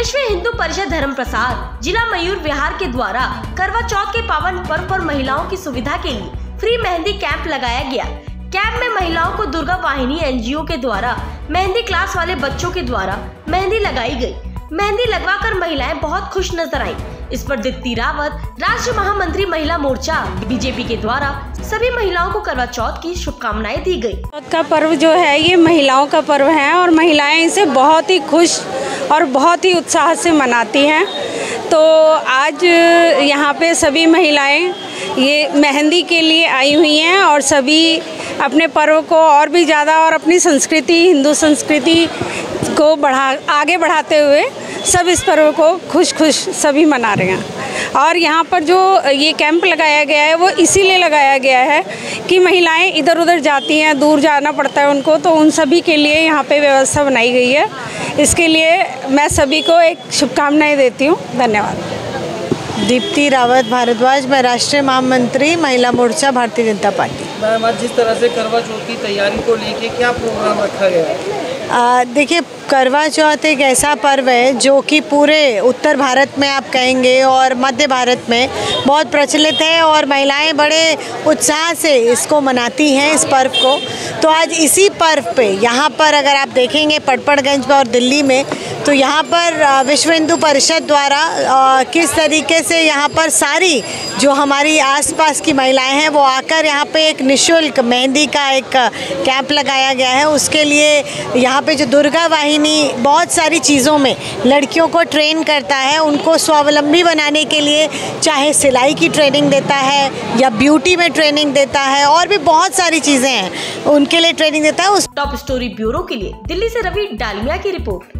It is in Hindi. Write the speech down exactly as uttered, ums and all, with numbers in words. विश्व हिंदू परिषद धर्म प्रसार जिला मयूर विहार के द्वारा करवा चौथ के पावन पर्व पर महिलाओं की सुविधा के लिए फ्री मेहंदी कैंप लगाया गया। कैंप में महिलाओं को दुर्गा वाहिनी एनजीओ के द्वारा मेहंदी क्लास वाले बच्चों के द्वारा मेहंदी लगाई गई। मेहंदी लगवाकर महिलाएं बहुत खुश नजर आईं। इस पर दीप्ति रावत, राज्य महामंत्री महिला मोर्चा बीजेपी के द्वारा सभी महिलाओं को करवा चौथ की शुभकामनाएं दी गयी। चौथ का पर्व जो है ये महिलाओं का पर्व है और महिलाएं इसे बहुत ही खुश और बहुत ही उत्साह से मनाती हैं। तो आज यहाँ पे सभी महिलाएं ये मेहंदी के लिए आई हुई हैं और सभी अपने पर्व को और भी ज़्यादा और अपनी संस्कृति, हिंदू संस्कृति को बढ़ा आगे बढ़ाते हुए सब इस पर्व को खुश खुश सभी मना रहे हैं। और यहाँ पर जो ये कैंप लगाया गया है वो इसीलिए लगाया गया है कि महिलाएं इधर उधर जाती हैं, दूर जाना पड़ता है उनको, तो उन सभी के लिए यहाँ पे व्यवस्था बनाई गई है। इसके लिए मैं सभी को एक शुभकामनाएं देती हूँ। धन्यवाद। दीप्ति रावत भारद्वाज, मैं राष्ट्रीय महामंत्री महिला मोर्चा भारतीय जनता पार्टी। मैम, आज जिस तरह से करवा चौथ की तैयारी को लेके क्या प्रोग्राम रखा गया है? देखिए, करवा चौथ एक ऐसा पर्व है जो कि पूरे उत्तर भारत में आप कहेंगे और मध्य भारत में बहुत प्रचलित है और महिलाएं बड़े उत्साह से इसको मनाती हैं, इस पर्व को। तो आज इसी पर्व पे यहाँ पर अगर आप देखेंगे पटपड़गंज में और दिल्ली में, तो यहाँ पर विश्व हिंदू परिषद द्वारा किस तरीके से यहाँ पर सारी जो हमारी आसपास की महिलाएँ हैं वो आकर यहाँ पर एक निःशुल्क मेहंदी का एक कैंप लगाया गया है। उसके लिए यहाँ पर जो दुर्गा वाहिनी बहुत सारी चीज़ों में लड़कियों को ट्रेन करता है, उनको स्वावलंबी बनाने के लिए, चाहे सिलाई की ट्रेनिंग देता है या ब्यूटी में ट्रेनिंग देता है और भी बहुत सारी चीज़ें हैं उनके लिए ट्रेनिंग देता है। उस टॉप स्टोरी ब्यूरो के लिए दिल्ली से रवि डालमिया की रिपोर्ट।